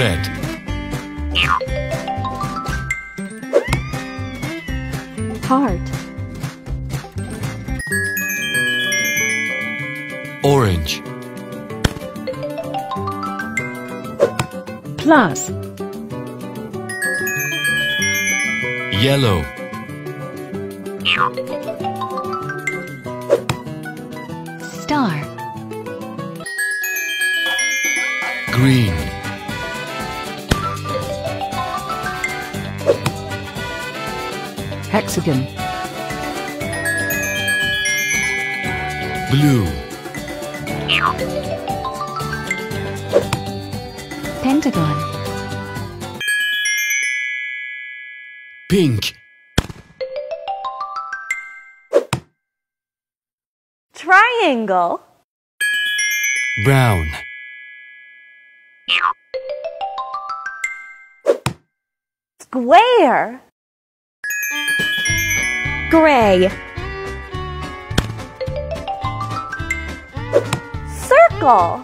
Red. Heart. Orange. Plus. Yellow. Star. Green. Hexagon. Blue. Pentagon. Pink. Triangle. Brown. Square. Gray. Circle.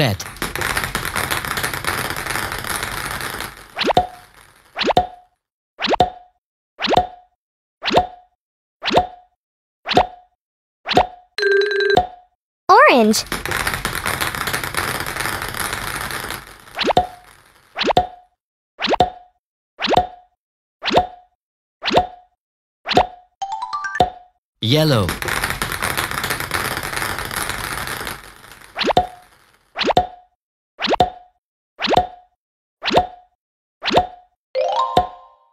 Red. Orange. Yellow.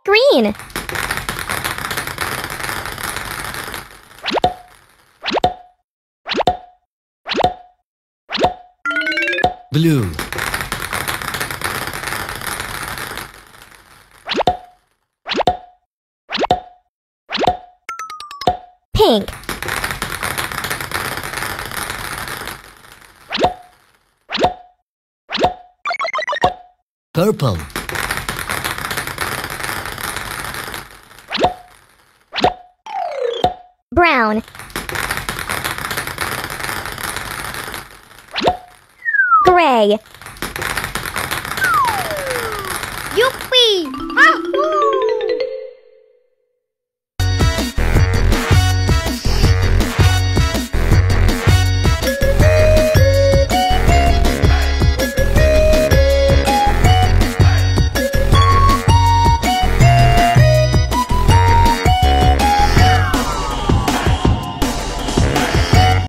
Green. Blue. Pink. Purple. Brown. Gray. Yuppie! Ah!